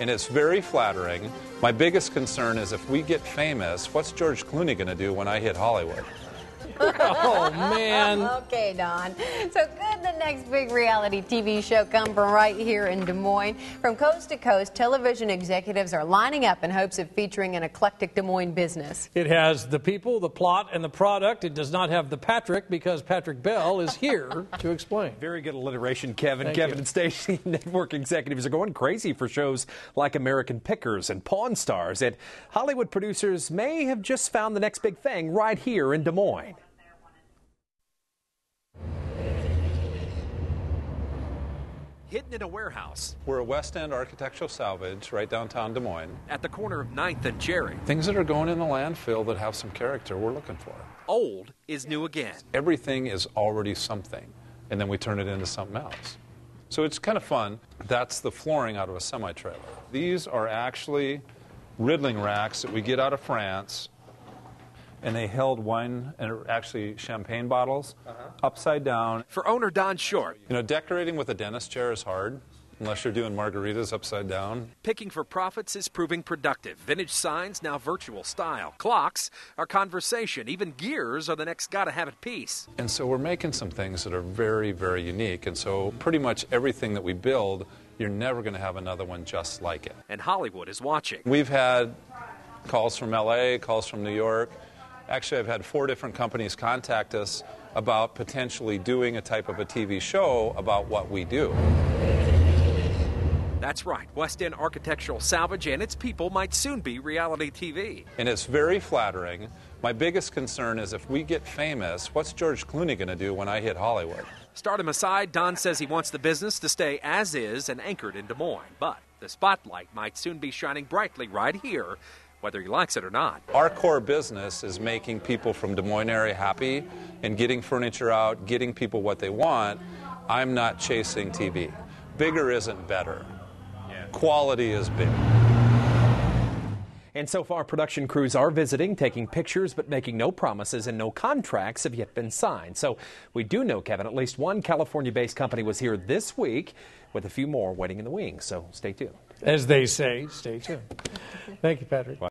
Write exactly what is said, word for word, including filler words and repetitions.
and it's very flattering. My biggest concern is if we get famous, what's George Clooney going to do when I hit Hollywood? Oh, man. Okay, Don. So could the next big reality T V show come from right here in Des Moines? From coast to coast, television executives are lining up in hopes of featuring an eclectic Des Moines business. It has the people, the plot, and the product. It does not have the Patrick, because Patrick Bell is here to explain. Very good alliteration, Kevin. Thank Kevin you. And Stacey, network executives are going crazy for shows like American Pickers and Pawn Stars. And Hollywood producers may have just found the next big thing right here in Des Moines. Hidden in a warehouse. We're a West End Architectural Salvage right downtown Des Moines. At the corner of ninth and Jerry. Things that are going in the landfill that have some character we're looking for. Old is new again. Everything is already something, and then we turn it into something else. So it's kind of fun. That's the flooring out of a semi-trailer. These are actually riddling racks that we get out of France, and they held wine, and actually champagne bottles, uh-huh. upside down. For owner Don Short. You know, decorating with a dentist chair is hard, unless you're doing margaritas upside down. Picking for profits is proving productive. Vintage signs, now virtual style. Clocks are conversation. Even gears are the next gotta-have-it piece. And so we're making some things that are very, very unique. And so pretty much everything that we build, you're never going to have another one just like it. And Hollywood is watching. We've had calls from L A, calls from New York. Actually, I've had four different companies contact us about potentially doing a type of a T V show about what we do. That's right. West End Architectural Salvage and its people might soon be reality T V. And it's very flattering. My biggest concern is if we get famous, what's George Clooney going to do when I hit Hollywood? Stardom aside, Don says he wants the business to stay as is and anchored in Des Moines. But the spotlight might soon be shining brightly right here, whether he likes it or not. Our core business is making people from Des Moines area happy and getting furniture out, getting people what they want. I'm not chasing T V. Bigger isn't better. Yeah. Quality is big. And so far, production crews are visiting, taking pictures, but making no promises, and no contracts have yet been signed. So we do know, Kevin, at least one California-based company was here this week, with a few more waiting in the wings. So stay tuned. As they say, stay tuned. Thank you, Patrick. Wow.